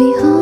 behold.